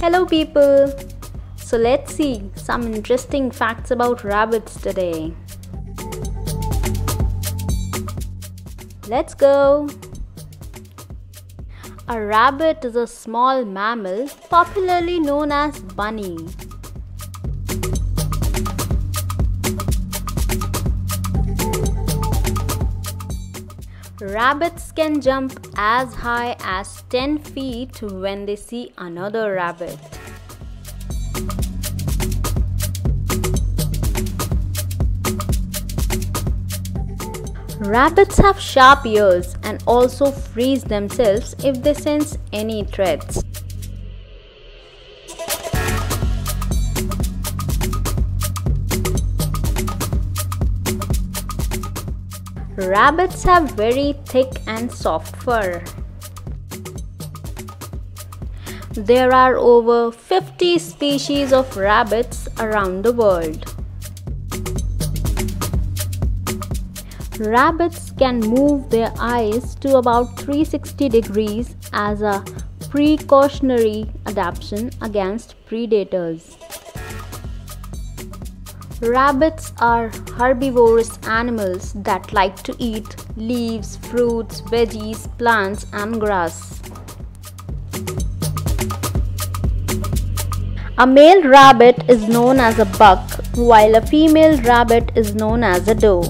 Hello people! So let's see some interesting facts about rabbits today. Let's go! A rabbit is a small mammal popularly known as bunny. Rabbits can jump as high as 10 feet when they see another rabbit. Rabbits have sharp ears and also freeze themselves if they sense any threats. Rabbits have very thick and soft fur. There are over 50 species of rabbits around the world. Rabbits can move their eyes to about 360 degrees as a precautionary adaptation against predators. Rabbits are herbivorous animals that like to eat leaves, fruits, veggies, plants, and grass. A male rabbit is known as a buck, while a female rabbit is known as a doe.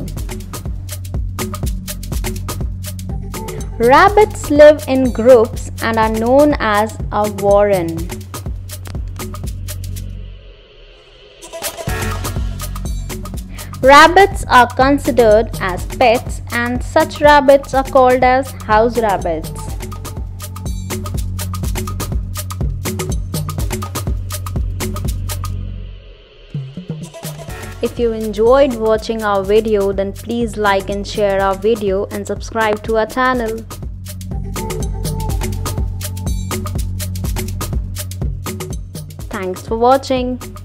Rabbits live in groups and are known as a warren. Rabbits are considered as pets, and such rabbits are called as house rabbits. If you enjoyed watching our video, then please like and share our video and subscribe to our channel. Thanks for watching.